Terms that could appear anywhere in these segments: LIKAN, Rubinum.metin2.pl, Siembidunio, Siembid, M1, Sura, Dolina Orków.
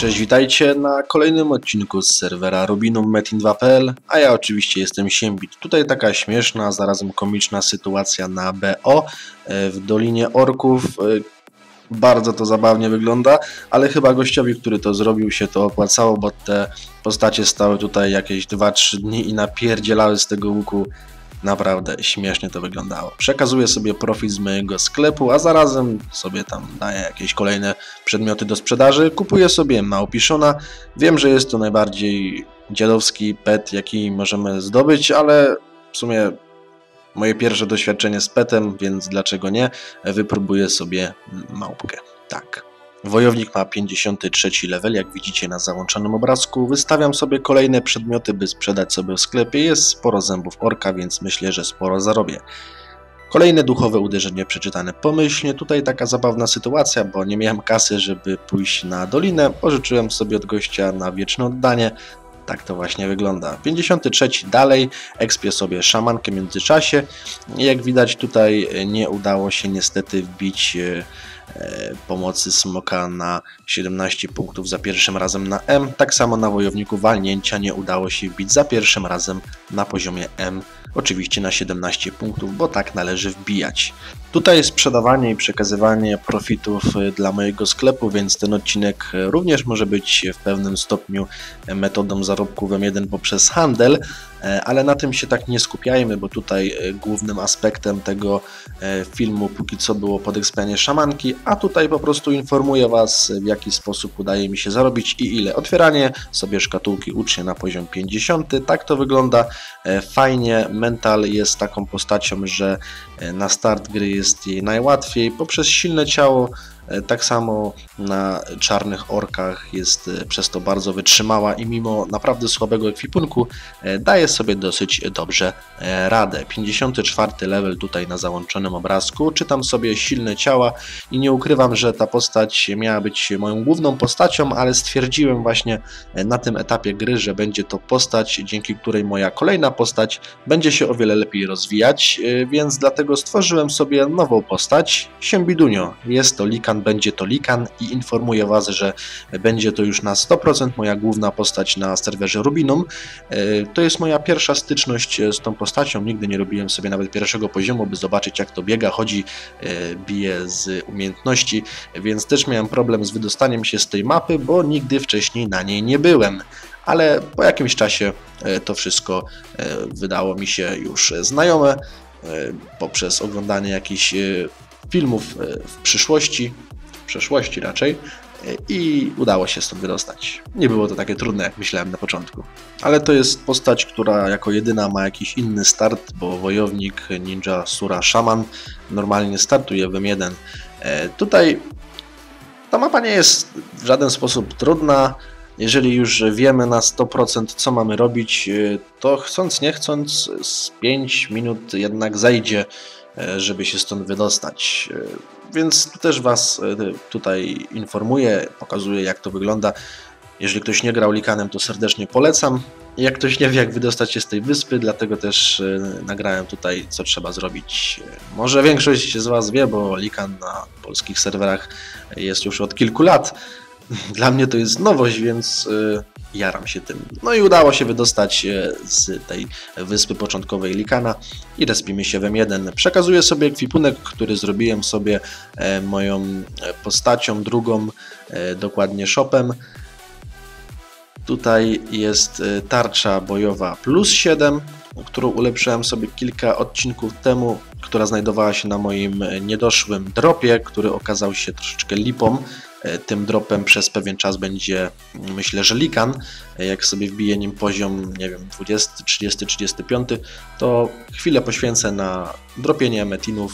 Cześć, witajcie na kolejnym odcinku z serwera Rubinum.metin2.pl, a ja oczywiście jestem Siembid. Tutaj taka śmieszna, a zarazem komiczna sytuacja na BO w Dolinie Orków. Bardzo to zabawnie wygląda, ale chyba gościowi, który to zrobił, się to opłacało, bo te postacie stały tutaj jakieś 2-3 dni i napierdzielały z tego łuku. Naprawdę śmiesznie to wyglądało. Przekazuję sobie profit z mojego sklepu, a zarazem sobie tam daję jakieś kolejne przedmioty do sprzedaży. Kupuję sobie małpiszona. Wiem, że jest to najbardziej dziadowski pet, jaki możemy zdobyć, ale w sumie moje pierwsze doświadczenie z petem, więc dlaczego nie? Wypróbuję sobie małpkę. Tak. Wojownik ma 53 level, jak widzicie na załączonym obrazku. Wystawiam sobie kolejne przedmioty, by sprzedać sobie w sklepie. Jest sporo zębów orka, więc myślę, że sporo zarobię. Kolejne duchowe uderzenie przeczytane pomyślnie. Tutaj taka zabawna sytuacja, bo nie miałem kasy, żeby pójść na dolinę. Pożyczyłem sobie od gościa na wieczne oddanie. Tak to właśnie wygląda. 53 dalej, ekspię sobie szamankę w międzyczasie. Jak widać, tutaj nie udało się niestety wbić pomocy smoka na 17 punktów za pierwszym razem na M. Tak samo na wojowniku walnięcia nie udało się wbić za pierwszym razem na poziomie M. Oczywiście na 17 punktów, bo tak należy wbijać. Tutaj sprzedawanie i przekazywanie profitów dla mojego sklepu, więc ten odcinek również może być w pewnym stopniu metodą zarobku w M1 poprzez handel, ale na tym się tak nie skupiajmy, bo tutaj głównym aspektem tego filmu póki co było podekspianie szamanki, a tutaj po prostu informuję Was, w jaki sposób udaje mi się zarobić i ile. Otwieranie sobie szkatułki ucznie na poziom 50, tak to wygląda fajnie. Mental jest taką postacią, że na start gry jest jej najłatwiej poprzez silne ciało, tak samo na czarnych orkach jest przez to bardzo wytrzymała i mimo naprawdę słabego ekwipunku daje sobie dosyć dobrze radę. 54 level tutaj na załączonym obrazku, czytam sobie silne ciała i nie ukrywam, że ta postać miała być moją główną postacią, ale stwierdziłem właśnie na tym etapie gry, że będzie to postać, dzięki której moja kolejna postać będzie się o wiele lepiej rozwijać, więc dlatego stworzyłem sobie nową postać, Siembidunio. Jest to LIKAN, będzie to Likan i informuję Was, że będzie to już na 100% moja główna postać na serwerze Rubinum. To jest moja pierwsza styczność z tą postacią, nigdy nie robiłem sobie nawet pierwszego poziomu, by zobaczyć, jak to biega, chodzi, bije z umiejętności, więc też miałem problem z wydostaniem się z tej mapy, bo nigdy wcześniej na niej nie byłem. Ale po jakimś czasie to wszystko wydało mi się już znajome poprzez oglądanie jakichś filmów w przeszłości raczej i udało się stąd wydostać. Nie było to takie trudne, jak myślałem na początku. Ale to jest postać, która jako jedyna ma jakiś inny start, bo wojownik, ninja, sura, szaman normalnie startuje w M1. Tutaj ta mapa nie jest w żaden sposób trudna. Jeżeli już wiemy na 100% co mamy robić, to chcąc nie chcąc z 5 minut jednak zajdzie, żeby się stąd wydostać. Więc też Was tutaj informuję, pokazuję, jak to wygląda. Jeżeli ktoś nie grał Likanem, to serdecznie polecam. Jak ktoś nie wie, jak wydostać się z tej wyspy, dlatego też nagrałem tutaj, co trzeba zrobić. Może większość z Was wie, bo Likan na polskich serwerach jest już od kilku lat. Dla mnie to jest nowość, więc jaram się tym. No i udało się wydostać z tej wyspy początkowej Likana i respimy się w M1. Przekazuję sobie ekwipunek, który zrobiłem sobie moją postacią drugą, dokładnie shopem. Tutaj jest tarcza bojowa plus 7, którą ulepszyłem sobie kilka odcinków temu, która znajdowała się na moim niedoszłym dropie, który okazał się troszeczkę lipą. Tym dropem przez pewien czas będzie, myślę, że Likan. Jak sobie wbiję nim poziom, nie wiem, 20, 30, 35, to chwilę poświęcę na dropienie metinów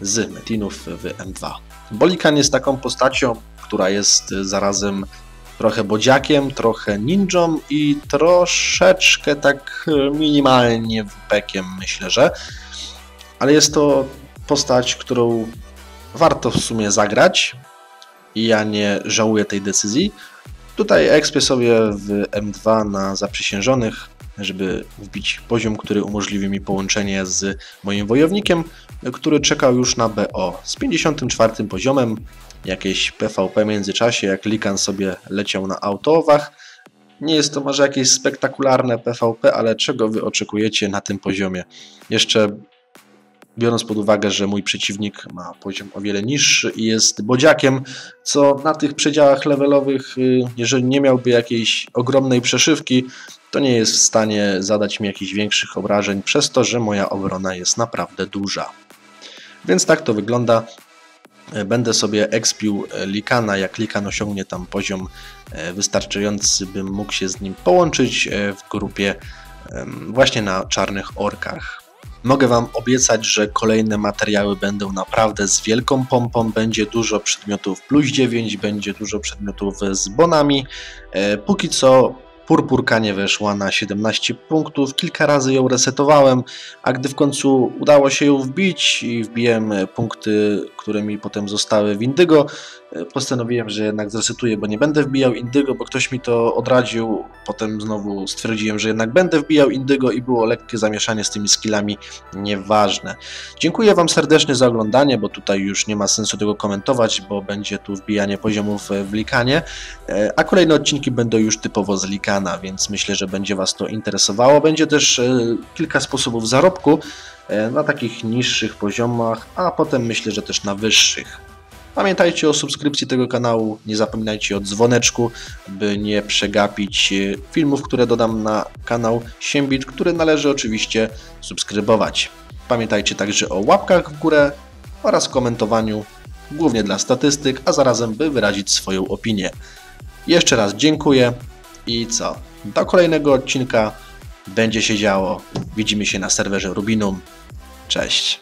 z metinów w M2. Bo Likan jest taką postacią, która jest zarazem trochę bodziakiem, trochę ninją i troszeczkę tak minimalnie wpekiem, myślę, że. Ale jest to postać, którą warto w sumie zagrać. I ja nie żałuję tej decyzji. Tutaj ekspię sobie w M2 na zaprzysiężonych, żeby wbić poziom, który umożliwi mi połączenie z moim wojownikiem, który czekał już na BO z 54 poziomem. jakieś PvP w międzyczasie, jak Likan sobie leciał na autowach. Nie jest to może jakieś spektakularne PvP, ale czego wy oczekujecie na tym poziomie? Jeszcze biorąc pod uwagę, że mój przeciwnik ma poziom o wiele niższy i jest bodziakiem, co na tych przedziałach levelowych, jeżeli nie miałby jakiejś ogromnej przeszywki, to nie jest w stanie zadać mi jakichś większych obrażeń, przez to, że moja obrona jest naprawdę duża. Więc tak to wygląda. Będę sobie expił Likana, jak Likan osiągnie tam poziom wystarczający, bym mógł się z nim połączyć w grupie właśnie na czarnych orkach. Mogę wam obiecać, że kolejne materiały będą naprawdę z wielką pompą, będzie dużo przedmiotów plus 9, będzie dużo przedmiotów z bonami. Póki co purpurka nie weszła na 17 punktów, kilka razy ją resetowałem, a gdy w końcu udało się ją wbić i wbiłem punkty, które mi potem zostały w Indygo, postanowiłem, że jednak zresetuję, bo nie będę wbijał Indygo, bo ktoś mi to odradził, potem znowu stwierdziłem, że jednak będę wbijał Indygo i było lekkie zamieszanie z tymi skillami nieważne. Dziękuję wam serdecznie za oglądanie, bo tutaj już nie ma sensu tego komentować, bo będzie tu wbijanie poziomów w Likanie, a kolejne odcinki będą już typowo z Likana, więc myślę, że będzie was to interesowało. Będzie też kilka sposobów zarobku na takich niższych poziomach, a potem myślę, że też na wyższych. Pamiętajcie o subskrypcji tego kanału, nie zapominajcie o dzwoneczku, by nie przegapić filmów, które dodam na kanał Siembid, który należy oczywiście subskrybować. Pamiętajcie także o łapkach w górę oraz komentowaniu, głównie dla statystyk, a zarazem by wyrazić swoją opinię. Jeszcze raz dziękuję i co? Do kolejnego odcinka będzie się działo. Widzimy się na serwerze Rubinum. Cześć!